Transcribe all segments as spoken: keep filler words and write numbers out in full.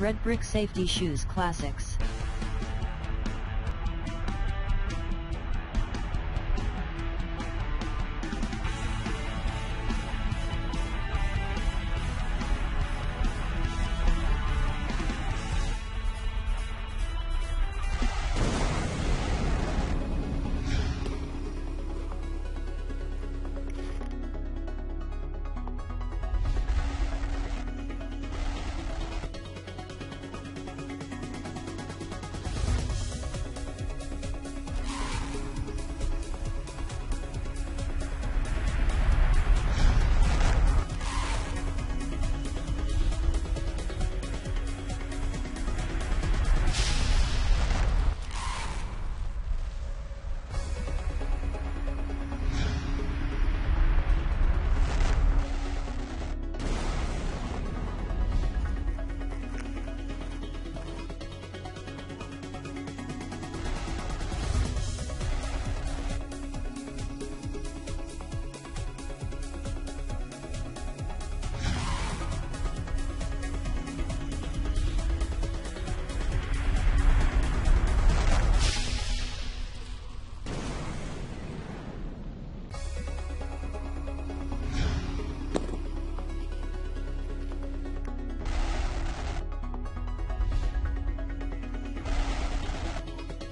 Redbrick Safety Shoes Classics.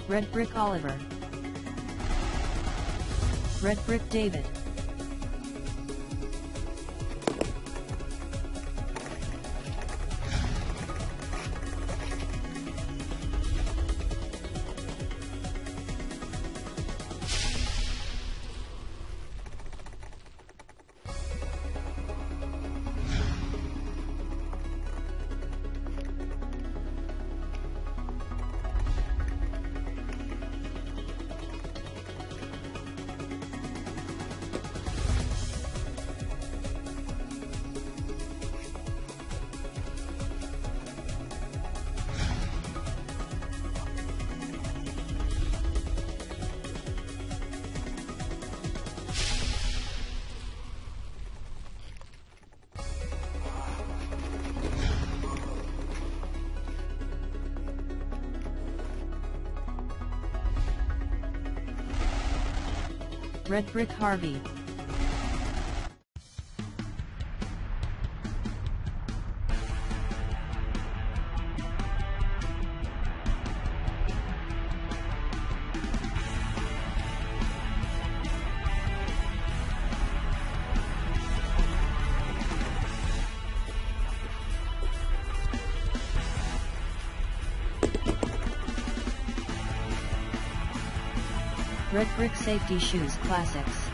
Redbrick Olivier, Redbrick David, Redbrick Harvey, Redbrick Safety Shoes Classics.